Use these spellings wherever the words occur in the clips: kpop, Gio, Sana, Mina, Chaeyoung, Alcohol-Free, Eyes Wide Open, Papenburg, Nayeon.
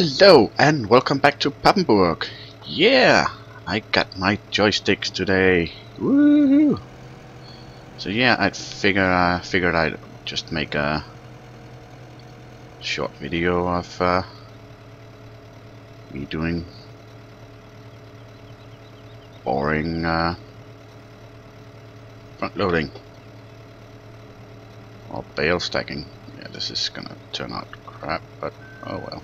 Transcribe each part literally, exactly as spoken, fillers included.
Hello and welcome back to Papenburg. Yeah, I got my joysticks today. Woohoo! So yeah, I figure I uh, figured I'd just make a short video of uh, me doing boring uh, front loading or bale stacking. Yeah, this is gonna turn out crap, but oh well.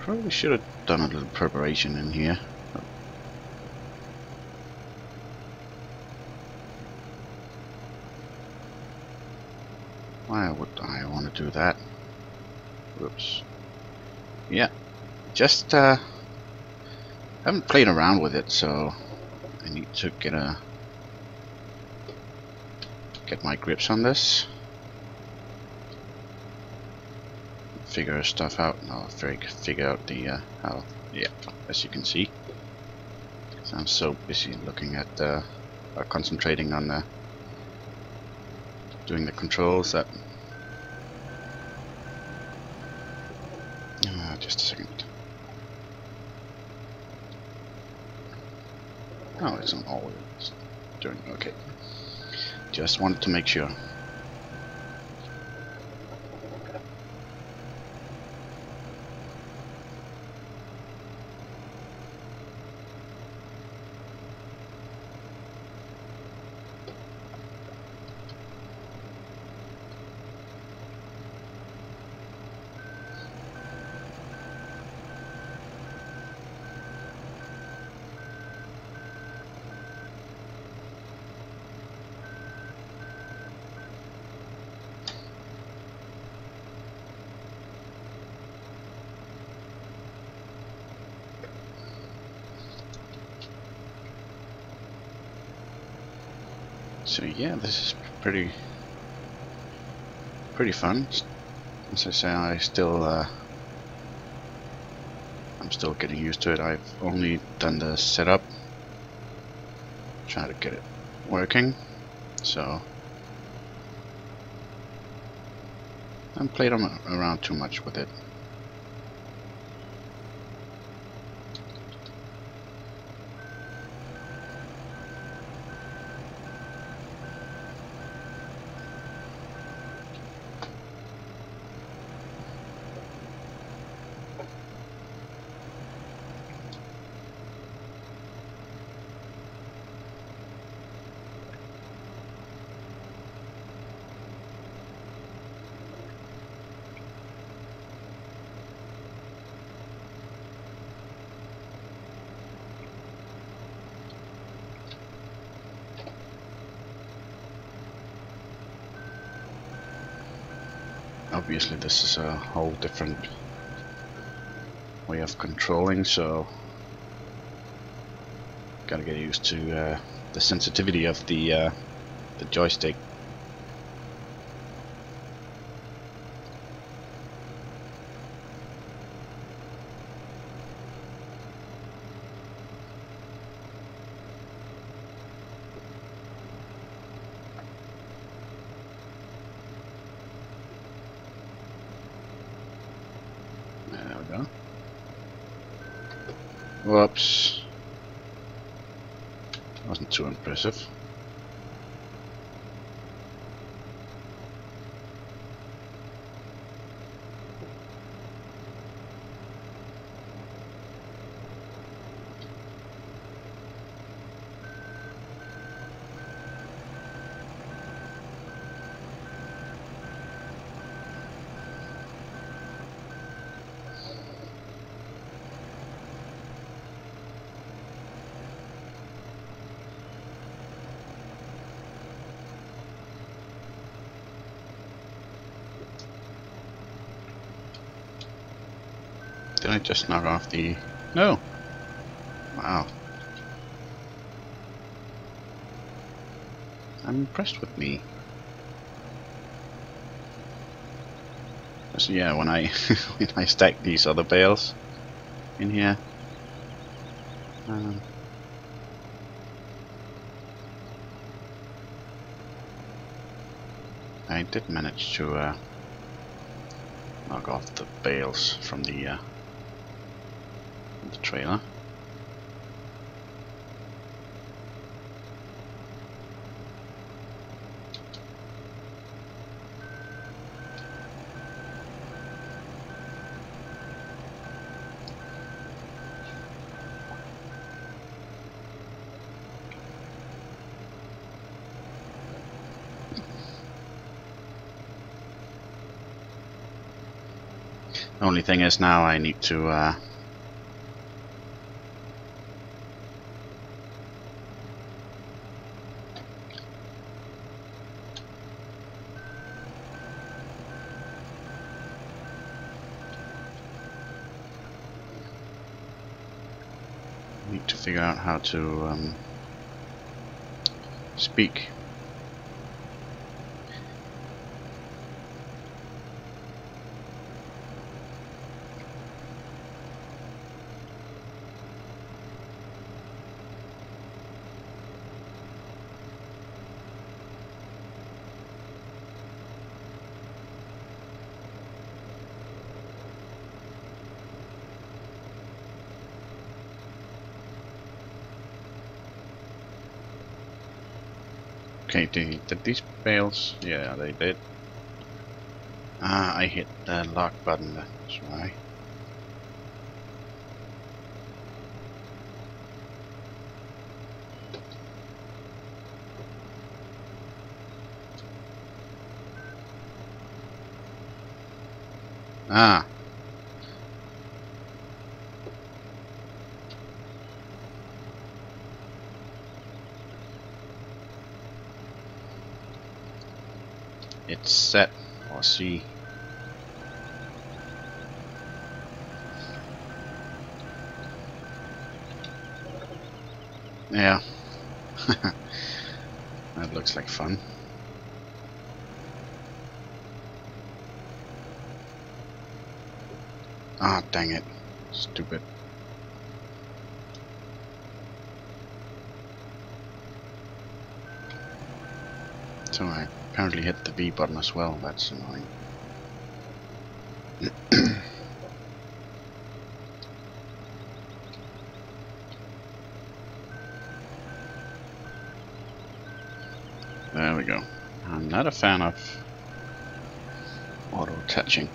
Probably should have done a little preparation in here. Oh. Why would I want to do that? Whoops. Yeah, just uh, haven't played around with it, so I need to get a get my grips on this. Figure stuff out, and I'll figure out the uh, how. Yeah, as you can see, because I'm so busy looking at uh, or concentrating on uh, doing the controls that. Uh, just a second. Oh, it's on all. It's doing okay. Just wanted to make sure. So yeah, this is pretty pretty fun. As I say, I still uh, I'm still getting used to it. I've only done the setup, trying to get it working. So I haven't played around too much with it. Obviously this is a whole different way of controlling, so gotta get used to uh, the sensitivity of the uh, the joystick. Whoops. Wasn't too impressive. Did I just knock off the... No! Wow. I'm impressed with me. So yeah, when I when I stack these other bales in here, um, I did manage to uh, knock off the bales from the, uh, from the trailer. Only thing is now I need to uh, need to figure out how to um, speak. Okay, did, did these bales? Yeah, they did. Ah, I hit the lock button, that's why. Ah! It's set, or C. Yeah. That looks like fun. Ah, dang it. Stupid. So I apparently hit the V button as well, that's annoying. There we go. I'm not a fan of auto touching.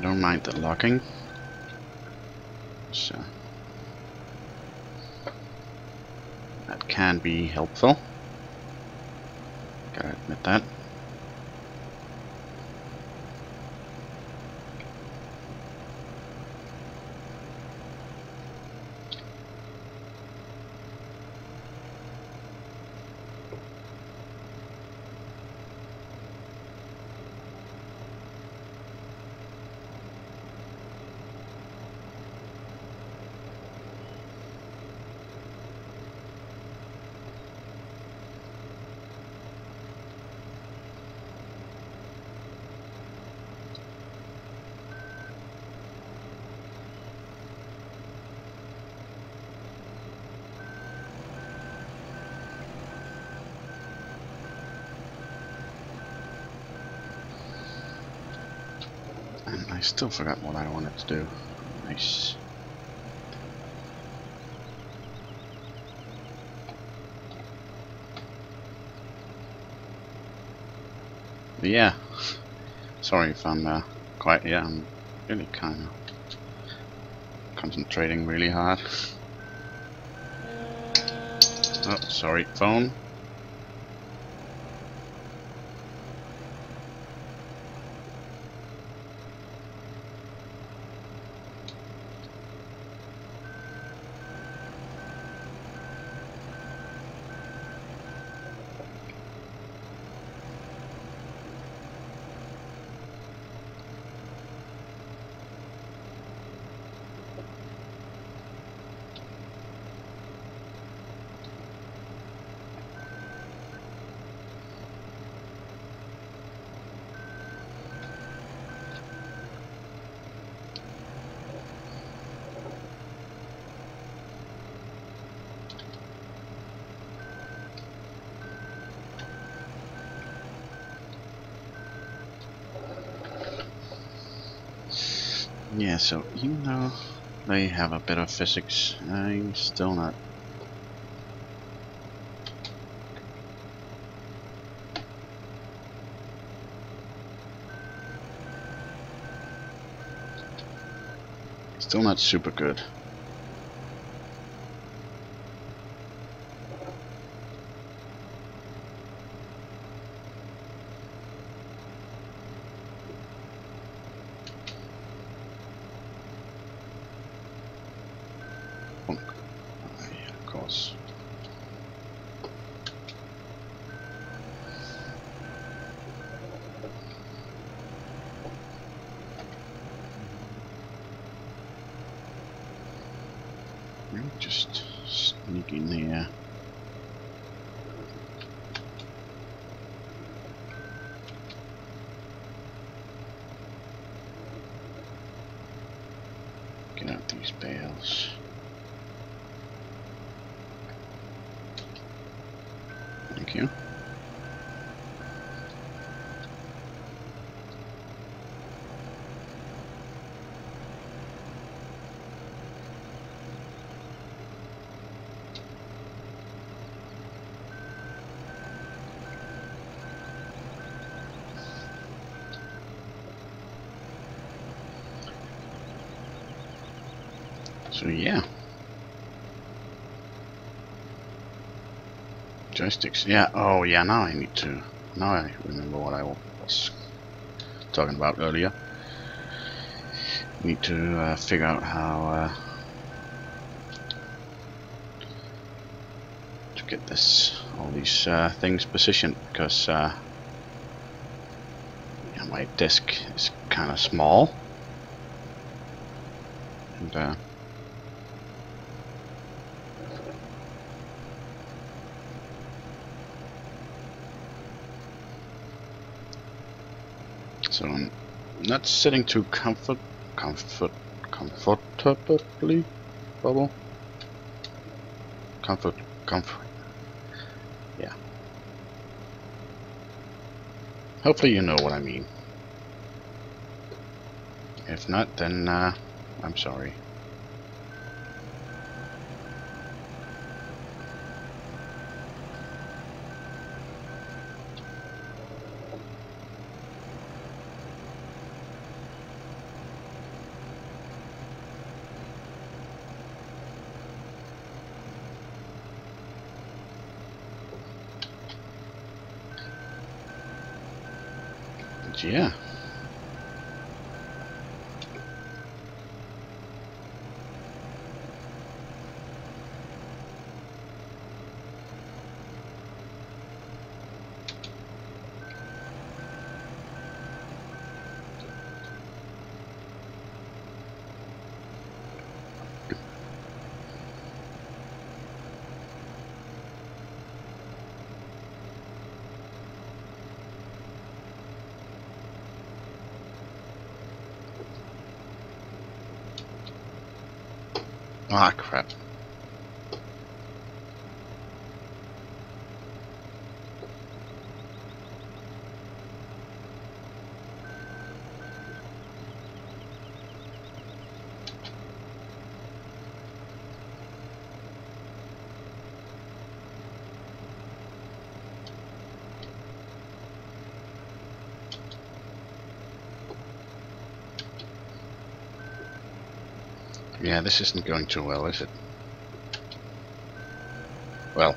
Don't mind the locking. So that can be helpful. Gotta admit that. I still forgot what I wanted to do. Nice. But yeah. Sorry if I'm uh, quite. Yeah, I'm really kind of concentrating really hard. Oh, sorry, phone. Yeah, so even though they have a bit of physics, I'm still not. Still not super good. Just sneak in here. Get out these bales. Thank you. So yeah, joysticks. Yeah. Oh yeah. Now I need to. Now I remember what I was talking about earlier. Need to uh, figure out how uh, to get this, all these uh, things positioned, because uh, yeah, my desk is kind of small, and. Uh, So I'm not sitting too comfort, comfort, comfortably, bubble, comfort, comfort. Yeah. Hopefully you know what I mean. If not, then uh, I'm sorry. Yeah. Ah, crap. Yeah, this isn't going too well, is it? Well,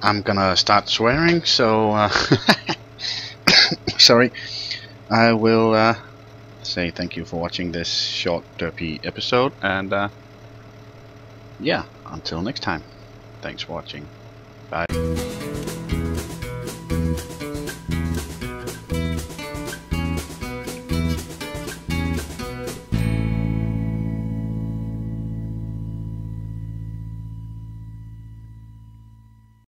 I'm gonna start swearing, so uh, sorry. I will uh, say thank you for watching this short, derpy episode, and uh, yeah, until next time. Thanks for watching. Bye.